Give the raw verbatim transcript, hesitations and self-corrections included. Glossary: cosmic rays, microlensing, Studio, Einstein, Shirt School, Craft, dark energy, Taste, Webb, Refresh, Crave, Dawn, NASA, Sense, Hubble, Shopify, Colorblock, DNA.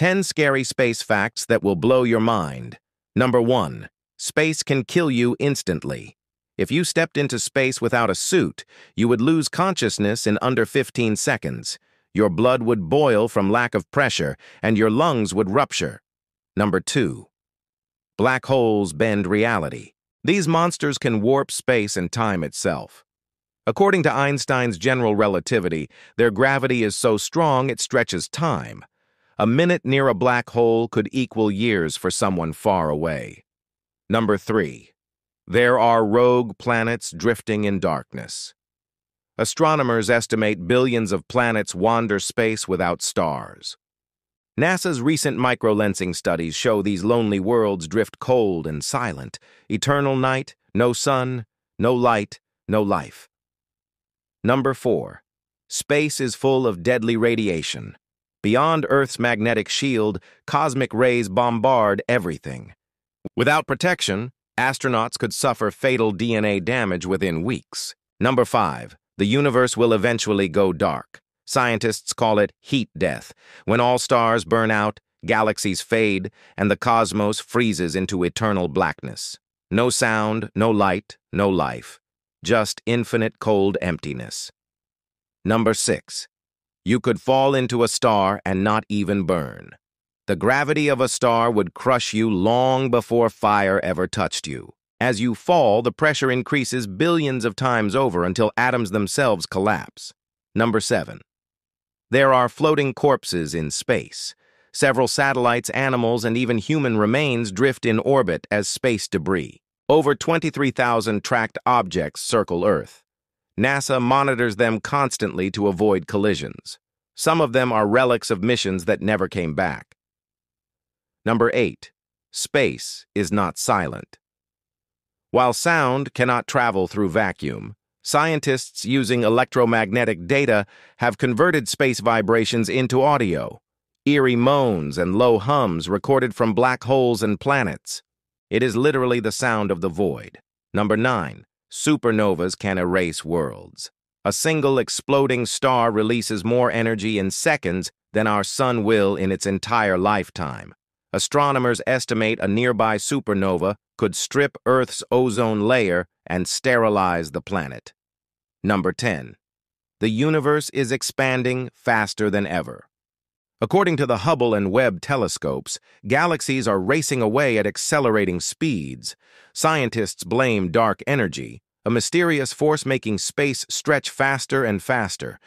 ten scary space facts that will blow your mind. Number one, space can kill you instantly. If you stepped into space without a suit, you would lose consciousness in under fifteen seconds. Your blood would boil from lack of pressure, and your lungs would rupture. Number two, black holes bend reality. These monsters can warp space and time itself. According to Einstein's general relativity, their gravity is so strong it stretches time. A minute near a black hole could equal years for someone far away. Number three, there are rogue planets drifting in darkness. Astronomers estimate billions of planets wander space without stars. NASA's recent microlensing studies show these lonely worlds drift cold and silent, eternal night, no sun, no light, no life. Number four, space is full of deadly radiation. Beyond Earth's magnetic shield, cosmic rays bombard everything. Without protection, astronauts could suffer fatal D N A damage within weeks. Number five, the universe will eventually go dark. Scientists call it heat death, when all stars burn out, galaxies fade, and the cosmos freezes into eternal blackness. No sound, no light, no life. Just infinite cold emptiness. Number six, you could fall into a star and not even burn. The gravity of a star would crush you long before fire ever touched you. As you fall, the pressure increases billions of times over until atoms themselves collapse. Number seven, there are floating corpses in space. Several satellites, animals, and even human remains drift in orbit as space debris. Over twenty-three thousand tracked objects circle Earth. NASA monitors them constantly to avoid collisions. Some of them are relics of missions that never came back. Number eight, space is not silent. While sound cannot travel through vacuum, scientists using electromagnetic data have converted space vibrations into audio, eerie moans and low hums recorded from black holes and planets. It is literally the sound of the void. Number nine, supernovas can erase worlds. A single exploding star releases more energy in seconds than our sun will in its entire lifetime. Astronomers estimate a nearby supernova could strip Earth's ozone layer and sterilize the planet. Number ten, the universe is expanding faster than ever. According to the Hubble and Webb telescopes, galaxies are racing away at accelerating speeds. Scientists blame dark energy, a mysterious force making space stretch faster and faster.